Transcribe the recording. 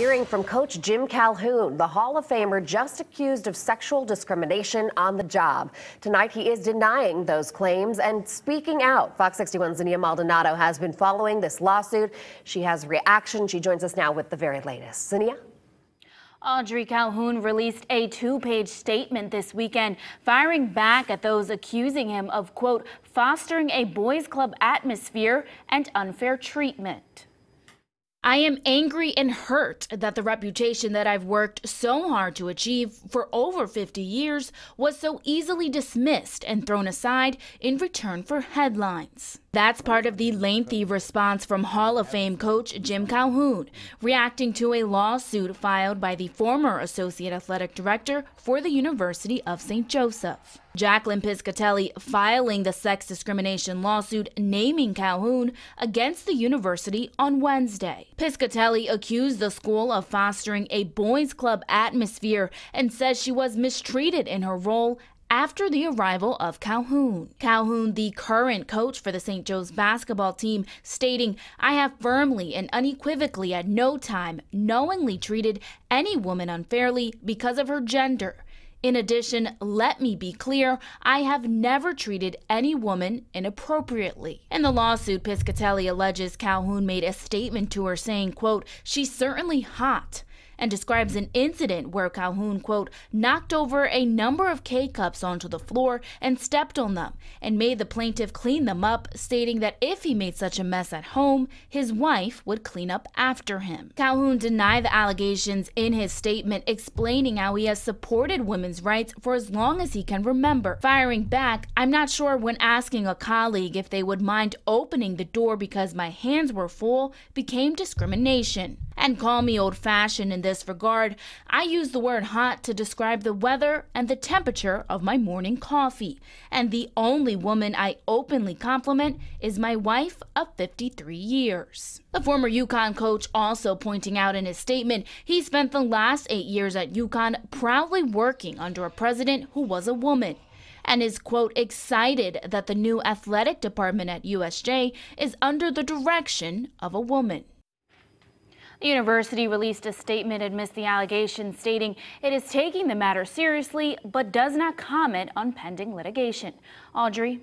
hearing from Coach Jim Calhoun, the Hall of Famer just accused of sexual discrimination on the job. Tonight, he is denying those claims and speaking out. Fox 61's Zinia Maldonado has been following this lawsuit. She has reaction. She joins us now with the very latest. Zinia? Audrey Calhoun released a two-page statement this weekend, firing back at those accusing him of, quote, fostering a boys' club atmosphere and unfair treatment. I am angry and hurt that the reputation that I've worked so hard to achieve for over 50 years was so easily dismissed and thrown aside in return for headlines. That's part of the lengthy response from Hall of Fame coach Jim Calhoun, reacting to a lawsuit filed by the former associate athletic director for the University of Saint Joseph. Jaclyn Piscitell filing the sex discrimination lawsuit naming Calhoun against the university on Wednesday. Piscitell accused the school of fostering a boys' club atmosphere and says she was mistreated in her role after the arrival of Calhoun. Calhoun, the current coach for the St. Joe's basketball team, stating, I have firmly and unequivocally at no time knowingly treated any woman unfairly because of her gender. In addition, let me be clear, I have never treated any woman inappropriately. In the lawsuit, Piscitell alleges Calhoun made a statement to her saying, quote, she's certainly hot, and describes an incident where Calhoun, quote, knocked over a number of K-cups onto the floor and stepped on them and made the plaintiff clean them up, stating that if he made such a mess at home, his wife would clean up after him. Calhoun denied the allegations in his statement, explaining how he has supported women's rights for as long as he can remember. Firing back, I'm not sure when asking a colleague if they would mind opening the door because my hands were full became discrimination. And call me old-fashioned in this regard, I use the word hot to describe the weather and the temperature of my morning coffee. And the only woman I openly compliment is my wife of 53 years. The former UConn coach also pointing out in his statement, he spent the last 8 years at UConn proudly working under a president who was a woman, and is, quote, excited that the new athletic department at USJ is under the direction of a woman. The university released a statement amidst the allegations, stating it is taking the matter seriously but does not comment on pending litigation. Audrey?